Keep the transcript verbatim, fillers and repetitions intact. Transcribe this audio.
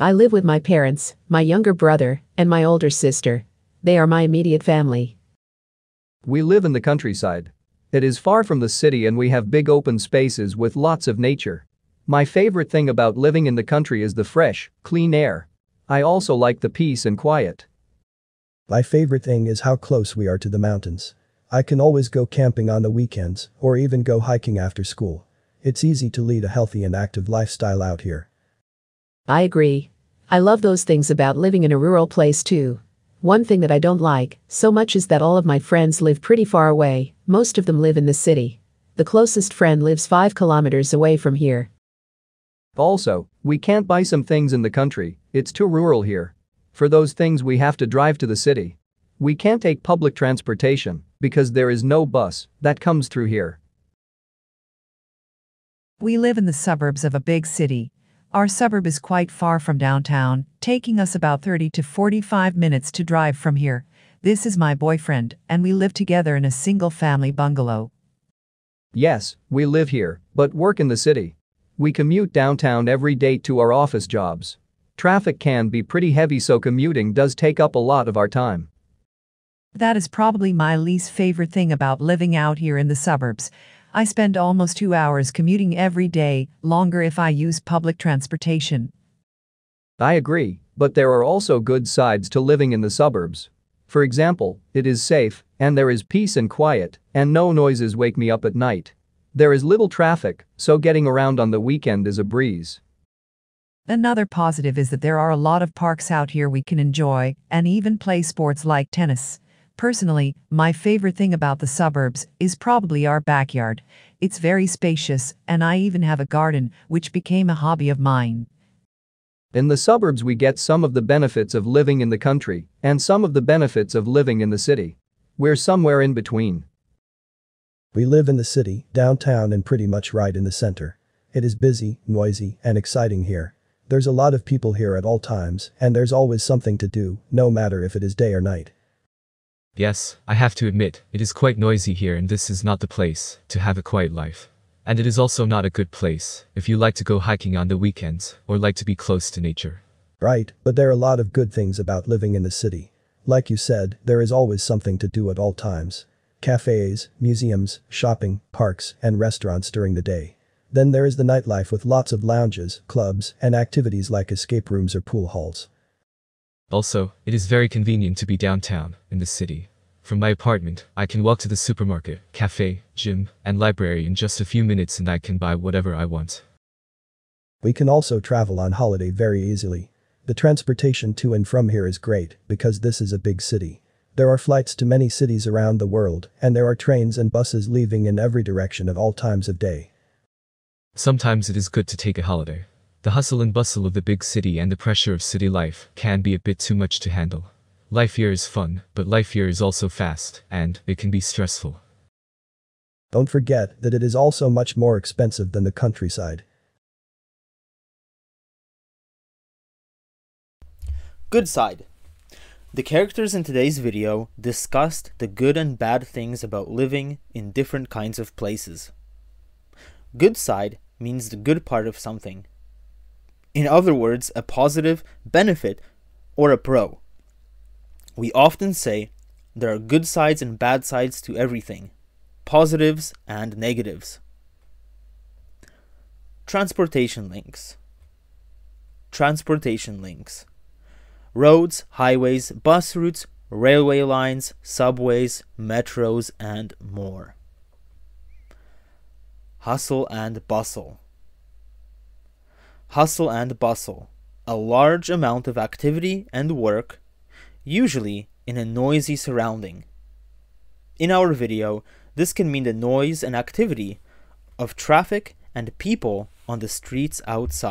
I live with my parents, my younger brother, and my older sister. They are my immediate family. We live in the countryside. It is far from the city and we have big open spaces with lots of nature. My favorite thing about living in the country is the fresh, clean air. I also like the peace and quiet. My favorite thing is how close we are to the mountains. I can always go camping on the weekends or even go hiking after school. It's easy to lead a healthy and active lifestyle out here. I agree. I love those things about living in a rural place too. One thing that I don't like so much is that all of my friends live pretty far away. Most of them live in the city. The closest friend lives five kilometers away from here. Also, we can't buy some things in the country, it's too rural here. For those things we have to drive to the city. We can't take public transportation because there is no bus that comes through here. We live in the suburbs of a big city. Our suburb is quite far from downtown, taking us about thirty to forty-five minutes to drive from here. This is my boyfriend, and we live together in a single-family bungalow. Yes, we live here, but work in the city. We commute downtown every day to our office jobs. Traffic can be pretty heavy, so commuting does take up a lot of our time. That is probably my least favorite thing about living out here in the suburbs. I spend almost two hours commuting every day, longer if I use public transportation. I agree, but there are also good sides to living in the suburbs. For example, it is safe, and there is peace and quiet, and no noises wake me up at night. There is little traffic, so getting around on the weekend is a breeze. Another positive is that there are a lot of parks out here we can enjoy, and even play sports like tennis. Personally, my favorite thing about the suburbs is probably our backyard. It's very spacious, and I even have a garden, which became a hobby of mine. In the suburbs we get some of the benefits of living in the country, and some of the benefits of living in the city. We're somewhere in between. We live in the city, downtown, and pretty much right in the center. It is busy, noisy, and exciting here. There's a lot of people here at all times, and there's always something to do, no matter if it is day or night. Yes, I have to admit, it is quite noisy here and this is not the place to have a quiet life. And it is also not a good place if you like to go hiking on the weekends or like to be close to nature. Right, but there are a lot of good things about living in the city. Like you said, there is always something to do at all times. Cafes, museums, shopping, parks, and restaurants during the day. Then there is the nightlife with lots of lounges, clubs, and activities like escape rooms or pool halls. Also, it is very convenient to be downtown, in the city. From my apartment, I can walk to the supermarket, cafe, gym, and library in just a few minutes and I can buy whatever I want. We can also travel on holiday very easily. The transportation to and from here is great, because this is a big city. There are flights to many cities around the world, and there are trains and buses leaving in every direction at all times of day. Sometimes it is good to take a holiday. The hustle and bustle of the big city and the pressure of city life can be a bit too much to handle. Life here is fun, but life here is also fast, and it can be stressful. Don't forget that it is also much more expensive than the countryside. Good side. The characters in today's video discussed the good and bad things about living in different kinds of places. Good side means the good part of something. In other words, a positive, benefit, or a pro. We often say there are good sides and bad sides to everything, positives and negatives. Transportation links. Transportation links. Roads, highways, bus routes, railway lines, subways, metros, and more. Hustle and bustle. Hustle and bustle, a large amount of activity and work, usually in a noisy surrounding. In our video, this can mean the noise and activity of traffic and people on the streets outside.